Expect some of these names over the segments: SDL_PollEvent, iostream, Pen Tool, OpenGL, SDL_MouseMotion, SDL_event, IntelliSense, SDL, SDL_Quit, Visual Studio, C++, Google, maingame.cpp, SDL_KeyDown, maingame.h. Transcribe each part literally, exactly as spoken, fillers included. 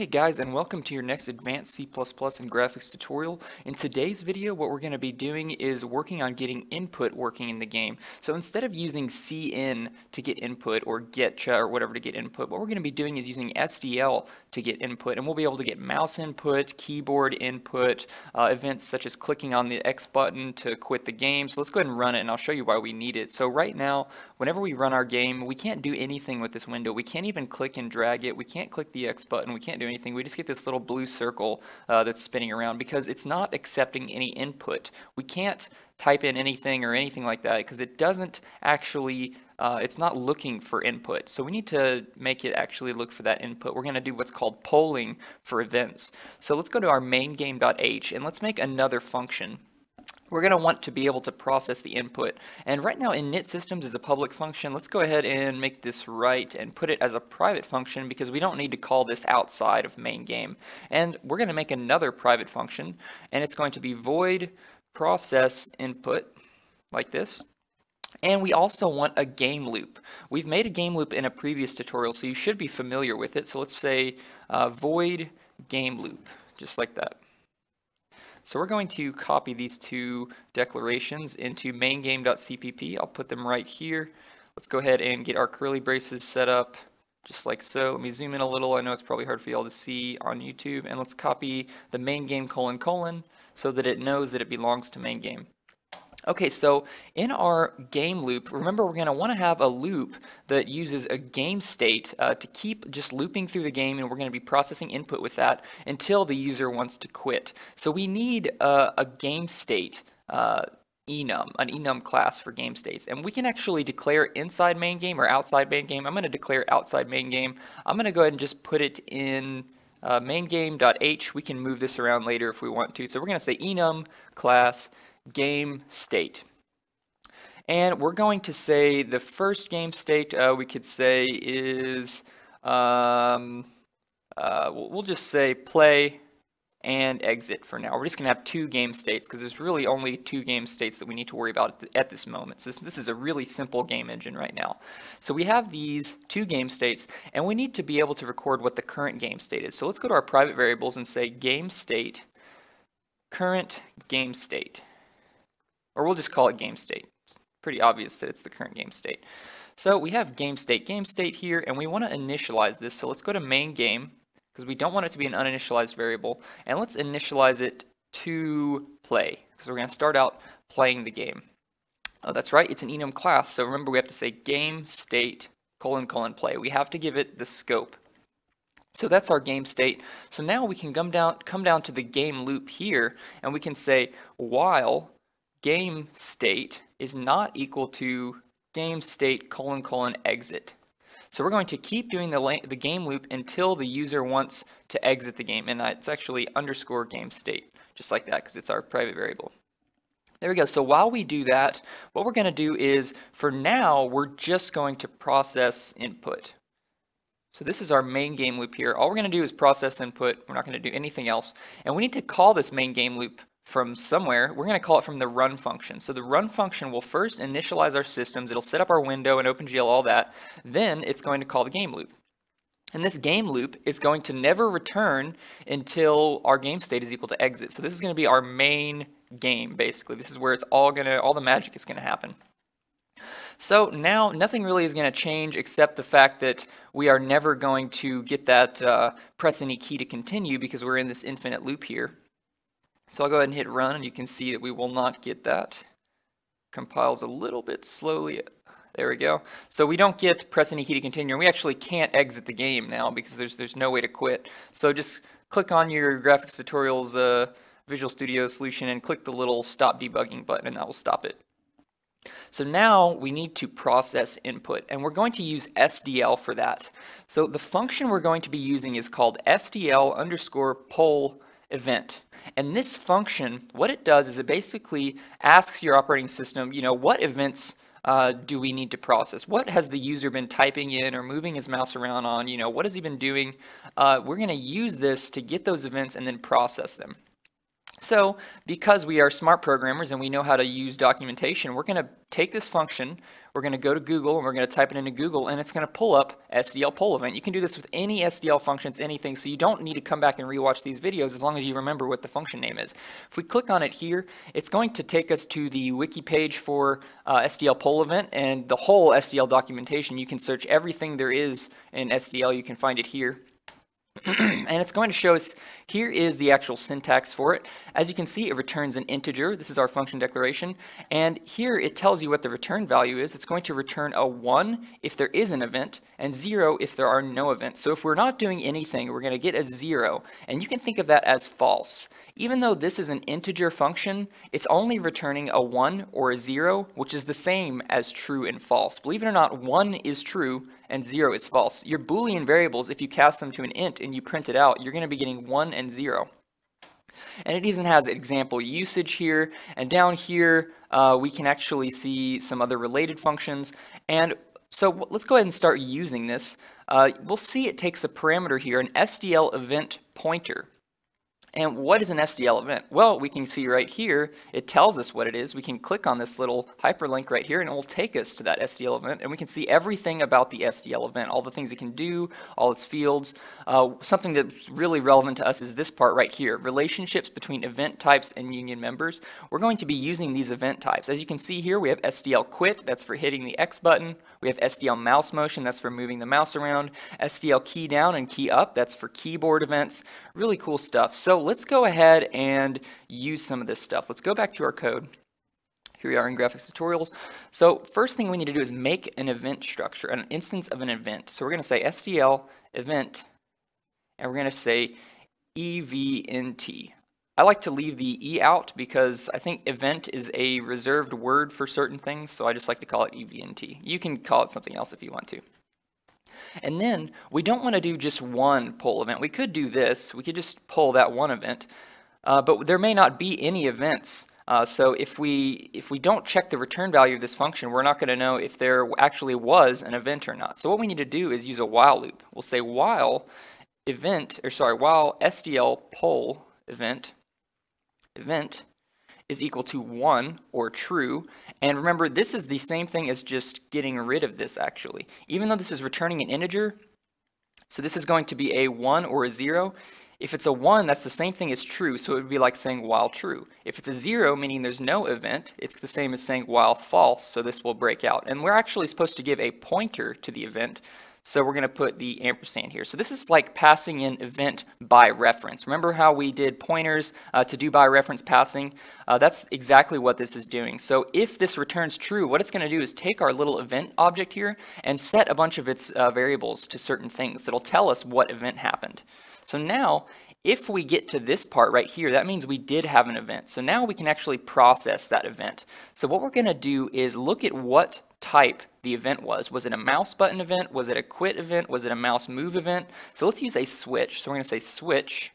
Hey guys, and welcome to your next advanced C plus plus and graphics tutorial. In today's video, what we're going to be doing is working on getting input working in the game. So instead of using C N to get input or getcha or whatever to get input, what we're going to be doing is using S D L to get input, and we'll be able to get mouse input, keyboard input, uh, events such as clicking on the X button to quit the game. So let's go ahead and run it, and I'll show you why we need it. So right now, whenever we run our game, we can't do anything with this window. We can't even click and drag it. We can't click the X button. We can't do anything. We just get this little blue circle uh, that's spinning around because it's not accepting any input. We can't type in anything or anything like that because it doesn't actually Uh, it's not looking for input, so we need to make it actually look for that input. We're going to do what's called polling for events. So let's go to our maingame.h and let's make another function. We're going to want to be able to process the input, and right now init systems is a public function. Let's go ahead and make this right and put it as a private function because we don't need to call this outside of main game. And we're going to make another private function, and it's going to be void process input like this. And we also want a game loop. We've made a game loop in a previous tutorial, so you should be familiar with it. So let's say uh, void game loop, just like that. So we're going to copy these two declarations into maingame.cpp. I'll put them right here. Let's go ahead and get our curly braces set up, just like so. Let me zoom in a little. I know it's probably hard for y'all to see on YouTube. And let's copy the main game colon colon so that it knows that it belongs to main game. Okay, so in our game loop, remember we're going to want to have a loop that uses a game state uh, to keep just looping through the game, and we're going to be processing input with that until the user wants to quit. So we need uh, a game state uh, enum, an enum class for game states, and we can actually declare inside main game or outside main game. I'm going to declare outside main game. I'm going to go ahead and just put it in uh, maingame.h. We can move this around later if we want to. So we're going to say enum class game state, and we're going to say the first game state uh, we could say is um, uh, we'll just say play and exit for now. We're just gonna have two game states because there's really only two game states that we need to worry about at, th at this moment. So this, this is a really simple game engine right now. So we have these two game states, and we need to be able to record what the current game state is. So let's go to our private variables and say game state current game state. Or we'll just call it game state. It's pretty obvious that it's the current game state. So we have game state, game state here, and we want to initialize this. So let's go to main game because we don't want it to be an uninitialized variable, and let's initialize it to play because we're going to start out playing the game. Oh, that's right. It's an enum class. So remember, we have to say game state colon colon play. We have to give it the scope. So that's our game state. So now we can come down, come down to the game loop here, and we can say while game state is not equal to game state colon colon exit. So we're going to keep doing the, the game loop until the user wants to exit the game, and it's actually underscore game state, just like that, because it's our private variable. There we go. So while we do that, what we're going to do is, for now, we're just going to process input. So this is our main game loop here. All we're going to do is process input. We're not going to do anything else, and we need to call this main game loop from somewhere. We're going to call it from the run function. So the run function will first initialize our systems. It'll set up our window and OpenGL, all that. Then it's going to call the game loop. And this game loop is going to never return until our game state is equal to exit. So this is going to be our main game, basically. This is where it's all going to, all the magic is going to happen. So now nothing really is going to change except the fact that we are never going to get that uh, press any key to continue because we're in this infinite loop here. So I'll go ahead and hit run, and you can see that we will not get that. Compiles a little bit slowly. There we go. So we don't get press any key to continue, and we actually can't exit the game now because there's there's no way to quit. So just click on your graphics tutorials uh, Visual Studio solution and click the little stop debugging button, and that will stop it. So now we need to process input, and we're going to use S D L for that. So the function we're going to be using is called S D L underscore poll event. And this function, what it does is it basically asks your operating system, you know, what events uh, do we need to process? What has the user been typing in or moving his mouse around on? You know, what has he been doing? Uh, we're going to use this to get those events and then process them. So because we are smart programmers and we know how to use documentation, we're going to take this function, we're going to go to Google, and we're going to type it into Google, and it's going to pull up S D L poll event. You can do this with any S D L functions, anything, so you don't need to come back and rewatch these videos as long as you remember what the function name is. If we click on it here, it's going to take us to the wiki page for uh, S D L poll event and the whole S D L documentation. You can search everything there is in S D L. You can find it here. And it's going to show us, here is the actual syntax for it. As you can see, it returns an integer. This is our function declaration. And here it tells you what the return value is. It's going to return a one if there is an event, and zero if there are no events. So if we're not doing anything, we're going to get a zero. And you can think of that as false. Even though this is an integer function, it's only returning a one or a zero, which is the same as true and false. Believe it or not, one is true and zero is false. Your Boolean variables, if you cast them to an int and you print it out, you're going to be getting one and zero. And it even has example usage here, and down here uh, we can actually see some other related functions. And so let's go ahead and start using this. Uh, we'll see it takes a parameter here, an S D L event pointer. And what is an S D L event? Well, we can see right here, it tells us what it is. We can click on this little hyperlink right here and it will take us to that S D L event, and we can see everything about the S D L event, all the things it can do, all its fields. Uh, something that's really relevant to us is this part right here, relationships between event types and union members. We're going to be using these event types. As you can see here, we have S D L Quit, that's for hitting the X button. We have S D L mouse motion, that's for moving the mouse around. S D L key down and key up, that's for keyboard events. Really cool stuff. So let's go ahead and use some of this stuff. Let's go back to our code. Here we are in graphics tutorials. So first thing we need to do is make an event structure, an instance of an event. So we're going to say S D L event, and we're going to say event. I like to leave the E out because I think event is a reserved word for certain things, so I just like to call it event. You can call it something else if you want to. And then we don't want to do just one poll event. We could do this. We could just pull that one event, uh, but there may not be any events. Uh, so if we if we don't check the return value of this function, we're not going to know if there actually was an event or not. So what we need to do is use a while loop. We'll say while event, or sorry, while S D L poll event. event is equal to one or true. And remember, this is the same thing as just getting rid of this actually. Even though this is returning an integer, so this is going to be a one or a zero. If it's a one, that's the same thing as true, so it would be like saying while true. If it's a zero, meaning there's no event, it's the same as saying while false, so this will break out. And we're actually supposed to give a pointer to the event, so we're going to put the ampersand here. So this is like passing an event by reference. Remember how we did pointers uh, to do by reference passing? Uh, that's exactly what this is doing. So if this returns true, what it's going to do is take our little event object here and set a bunch of its uh, variables to certain things that'll tell us what event happened. So now, if we get to this part right here, that means we did have an event. So now we can actually process that event. So what we're going to do is look at what type the event was. Was it a mouse button event? Was it a quit event? Was it a mouse move event? So let's use a switch. So we're going to say switch,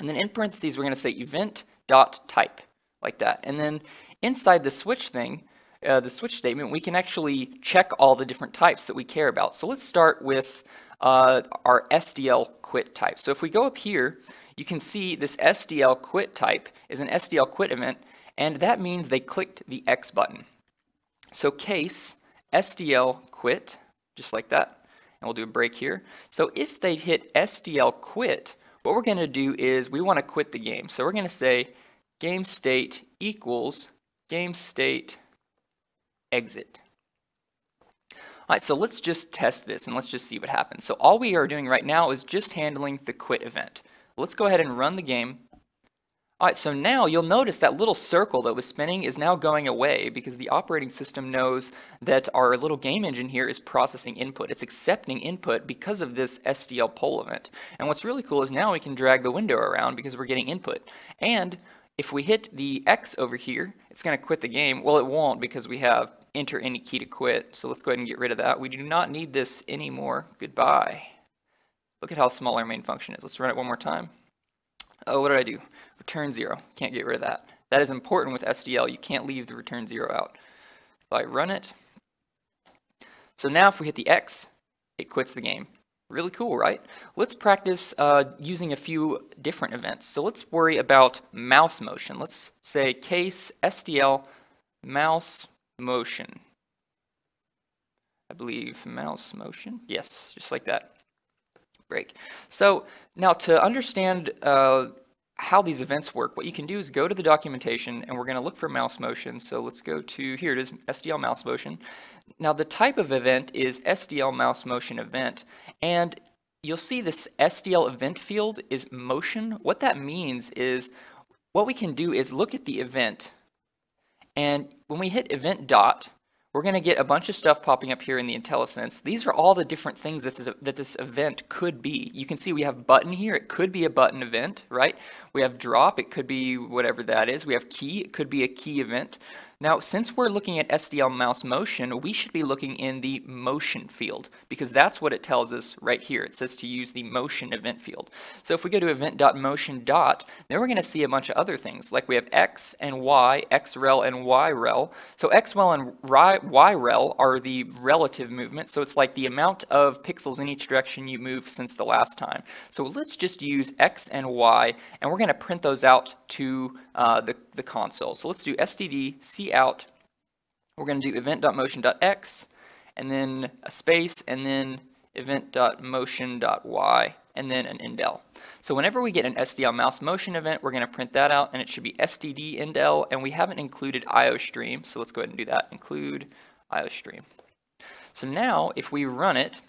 and then in parentheses we're going to say event.type, like that. And then inside the switch thing, uh, the switch statement, we can actually check all the different types that we care about. So let's start with uh, our S D L quit type. So if we go up here, you can see this S D L quit type is an S D L quit event, and that means they clicked the X button. So case S D L quit, just like that, and we'll do a break here. So if they hit S D L quit, what we're going to do is we want to quit the game. So we're going to say game state equals game state exit. All right, so let's just test this and let's just see what happens. So all we are doing right now is just handling the quit event. Let's go ahead and run the game. All right, so now you'll notice that little circle that was spinning is now going away because the operating system knows that our little game engine here is processing input. It's accepting input because of this S D L poll event. And what's really cool is now we can drag the window around because we're getting input. And if we hit the X over here, it's going to quit the game. Well, it won't because we have enter any key to quit. So let's go ahead and get rid of that. We do not need this anymore. Goodbye. Look at how small our main function is. Let's run it one more time. Oh, what did I do? Return zero. Can't get rid of that. That is important with S D L. You can't leave the return zero out. If I run it, so now if we hit the X, it quits the game. Really cool, right? Let's practice uh, using a few different events. So let's worry about mouse motion. Let's say case S D L mouse motion. I believe mouse motion. Yes, just like that. Break. So now to understand uh, how these events work, what you can do is go to the documentation, and we're going to look for mouse motion. So let's go to, here it is, S D L mouse motion. Now the type of event is S D L mouse motion event, and you'll see this S D L event field is motion. What that means is what we can do is look at the event, and when we hit event dot, we're going to get a bunch of stuff popping up here in the IntelliSense. These are all the different things that this, that this event could be. You can see we have button here. It could be a button event, right? We have drop. It could be whatever that is. We have key. It could be a key event. Now, since we're looking at S D L mouse motion, we should be looking in the motion field because that's what it tells us right here. It says to use the motion event field. So if we go to event.motion. Then we're going to see a bunch of other things, like we have X and Y, X rel and Y rel. So X rel and Y rel are the relative movement. So it's like the amount of pixels in each direction you move since the last time. So let's just use X and Y, and we're going to print those out to uh, the, the console. So let's do std cout. We're going to do event.motion.x, and then a space, and then event.motion.y, and then an indel. So whenever we get an S D L mouse motion event, we're going to print that out, and it should be std indel, and we haven't included iostream, so let's go ahead and do that, include iostream. So now, if we run it,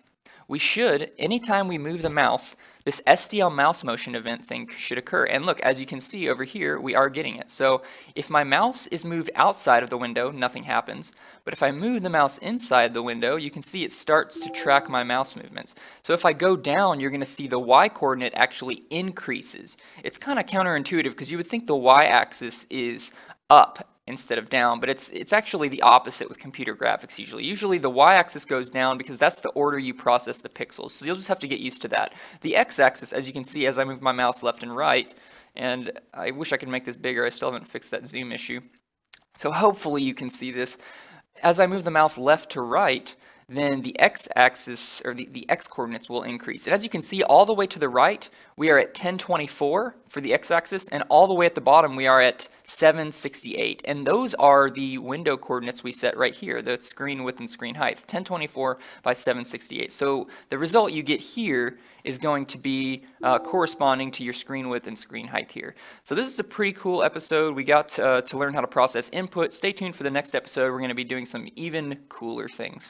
we should, anytime we move the mouse, this S D L mouse motion event thing should occur. And look, as you can see over here, we are getting it. So if my mouse is moved outside of the window, nothing happens. But if I move the mouse inside the window, you can see it starts to track my mouse movements. So if I go down, you're going to see the Y coordinate actually increases. It's kind of counterintuitive because you would think the Y axis is up instead of down, but it's it's actually the opposite with computer graphics usually. Usually the y-axis goes down because that's the order you process the pixels, so you'll just have to get used to that. The x-axis, as you can see as I move my mouse left and right, and I wish I could make this bigger, I still haven't fixed that zoom issue. So hopefully you can see this. As I move the mouse left to right, then the x-axis, or the, the x-coordinates will increase. And as you can see, all the way to the right, we are at ten twenty-four for the x-axis, and all the way at the bottom, we are at seven sixty-eight. And those are the window coordinates we set right here, the screen width and screen height, ten twenty-four by seven sixty-eight. So the result you get here is going to be uh, corresponding to your screen width and screen height here. So this is a pretty cool episode. We got uh, to learn how to process input. Stay tuned for the next episode. We're going to be doing some even cooler things.